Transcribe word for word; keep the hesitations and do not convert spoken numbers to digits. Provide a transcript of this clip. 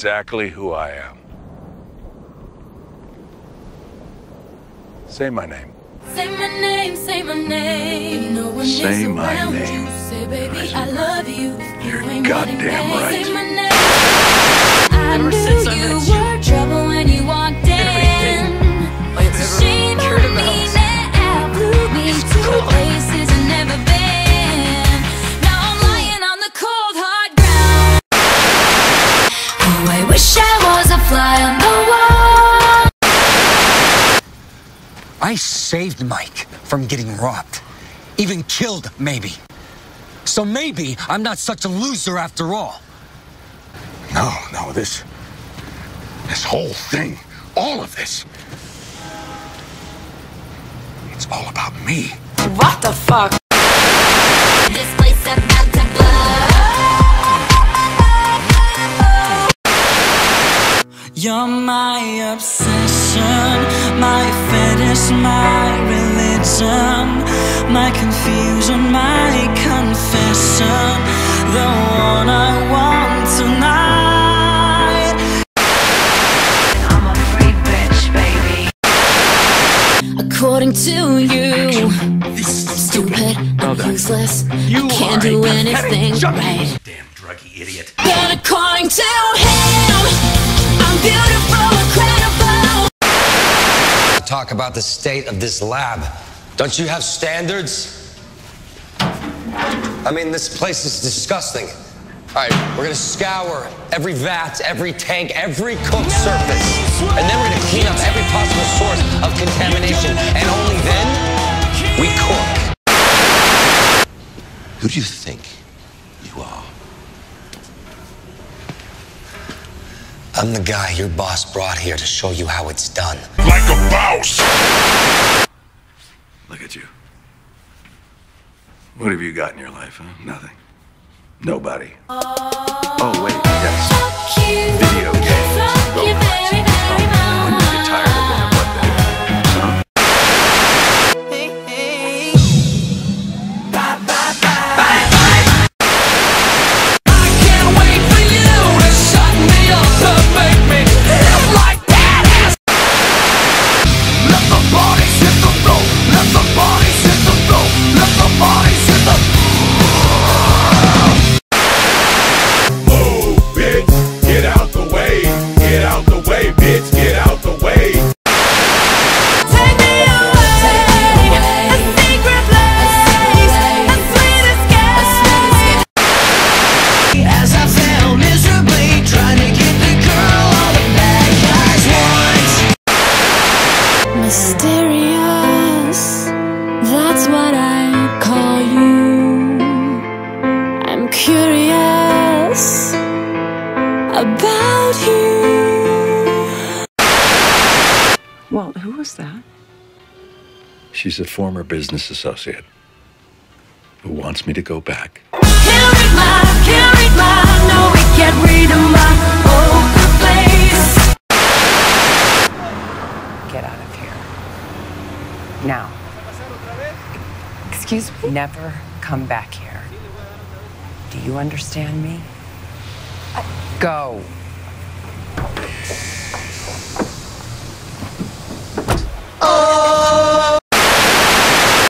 exactly who I am. Say my name. Say my name, say my name. No one say my name. You. Say, baby, Reason. I love you. You're you goddamn right. Say my name. I Ever knew since I you were you. trouble when you walked in. It's a shame on me that I blew me to places I've never been. Now I'm lying on the cold hard ground. Oh, I wish I was a fly on the wall. I saved Mike from getting robbed. Even killed, maybe. So maybe I'm not such a loser after all. No, no, this, this whole thing, all of this, it's all about me. What the fuck? This place I've got to blow. You're my obsession, my fetish, my religion, my confusion, my confession, the one I want tonight. According to you, Action. This I'm stupid, well I'm useless, you I can't do anything right. Damn druggy idiot. But according to him, I'm beautiful, incredible. Talk about the state of this lab. Don't you have standards? I mean, this place is disgusting. All right, we're gonna scour every vat, every tank, every cooked surface, and then we're gonna clean up every possible source of contamination, and only then, we cook. Who do you think you are? I'm the guy your boss brought here to show you how it's done. Like a mouse! Look at you. What have you got in your life, huh? Nothing. Nobody. Oh wait, yes. Video games, robots. Oh, when you get tired of them, what the heck? Huh? Hey, hey. Bye, bye, bye. Bye, bye. I can't wait for you to shut me up to make me feel like that ass. Let the bodies hit the floor. Let the bodies hit the floor. Let the bodies hit the floor. Mysterious, that's what I call you. I'm curious about you. Walt, who was that? She's a former business associate who wants me to go back. Can't read my, can't read my, no we can't read my poker face. Get out of here. Now, excuse me? Never come back here. Do you understand me? I Go.